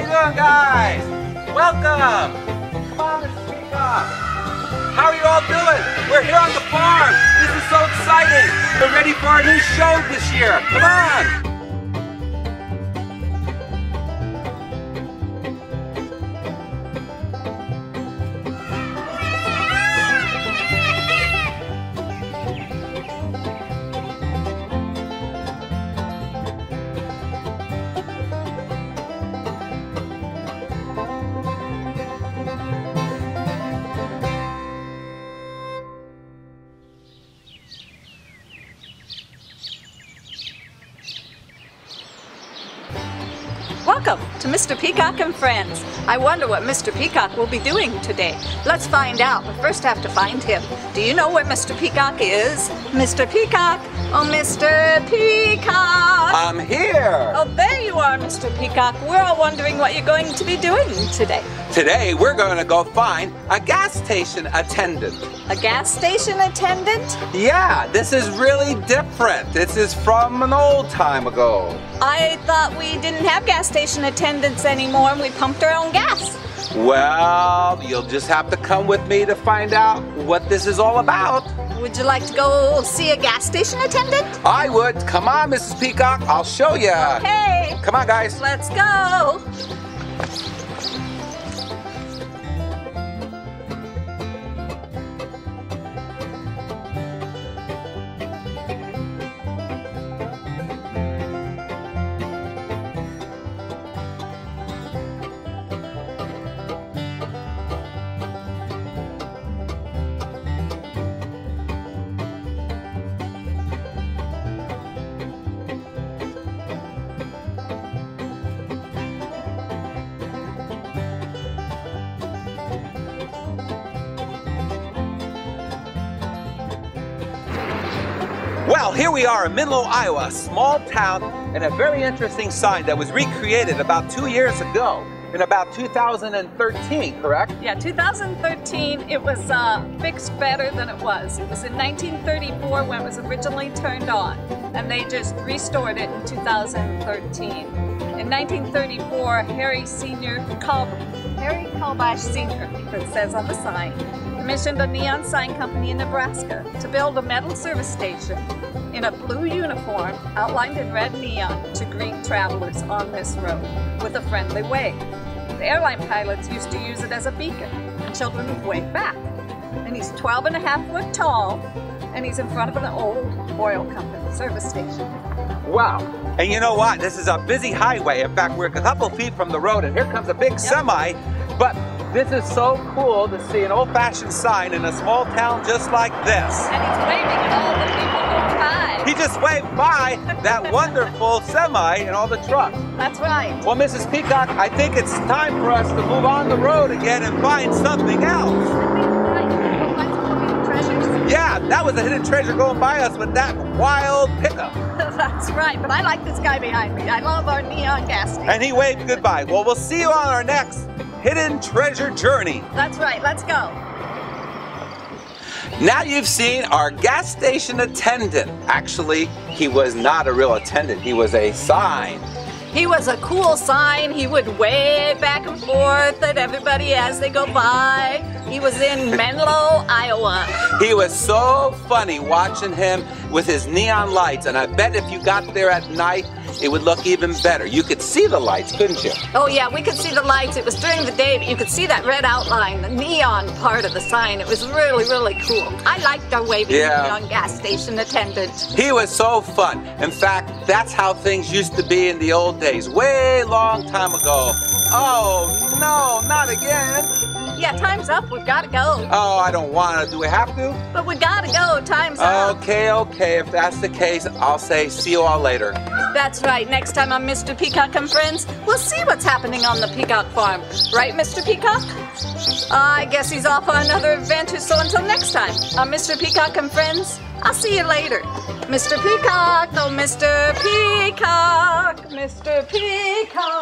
you doing, guys? Welcome! Come on, Mr. Peacock! How are you all doing? We're here on the farm! This is so exciting! We're ready for our new show this year! Come on! Welcome to Mr. Peacock and Friends. I wonder what Mr. Peacock will be doing today. Let's find out. We first have to find him. Do you know where Mr. Peacock is? Mr. Peacock! Oh, Mr. Peacock! I'm here! Oh, there you are, Mr. Peacock. We're all wondering what you're going to be doing today. Today, we're going to go find a gas station attendant. A gas station attendant? Yeah, this is really different. This is from an old time ago. I thought we didn't have gas station attendants anymore and we pumped our own gas. Well, you'll just have to come with me to find out what this is all about. Would you like to go see a gas station attendant? I would. Come on, Mrs. Peacock. I'll show you. Okay. Come on, guys. Let's go. Well, here we are in Menlo, Iowa, a small town, and a very interesting sign that was recreated about 2 years ago, in about 2013, correct? Yeah, 2013, it was fixed better than it was. It was in 1934 when it was originally turned on, and they just restored it in 2013. In 1934, Harry Kalbash Senior, it says on the sign, commissioned a neon sign company in Nebraska to build a metal service station in a blue uniform outlined in red neon to greet travelers on this road with a friendly wave. The airline pilots used to use it as a beacon and children would wave back. And he's 12 and a half foot tall and he's in front of an old oil company service station. Wow. And you know what? This is a busy highway. In fact, we're a couple feet from the road and here comes a big semi. But this is so cool to see an old-fashioned sign in a small town just like this. And he's waving at all the people who by. He just waved by that wonderful semi and all the trucks. That's right. Well, Mrs. Peacock, I think it's time for us to move on the road again and find something else. Treasures. Yeah, that was a hidden treasure going by us with that wild pickup. That's right, but I like this guy behind me. I love our neon gas station. And he waved goodbye. Well, we'll see you on our next Hidden Treasure Journey. That's right, let's go. Now you've seen our gas station attendant. Actually, he was not a real attendant, he was a sign. He was a cool sign. He would wave back and forth at everybody as they go by. He was in Menlo, Iowa. He was so funny watching him with his neon lights, and I bet if you got there at night, it would look even better. You could see the lights, couldn't you? Oh yeah, we could see the lights. It was during the day, but you could see that red outline, the neon part of the sign. It was really, really cool. I liked our waving neon gas station attendant. He was so fun. In fact, that's how things used to be in the old days, way long time ago. Oh no, not again. Yeah, time's up. We've got to go. Oh, I don't want to. Do we have to? But we got to go. Time's up. Okay, okay. If that's the case, I'll say see you all later. That's right. Next time on Mr. Peacock and Friends, we'll see what's happening on the Peacock Farm. Right, Mr. Peacock? I guess he's off on another adventure, so until next time on Mr. Peacock and Friends, I'll see you later. Mr. Peacock, oh Mr. Peacock, Mr. Peacock.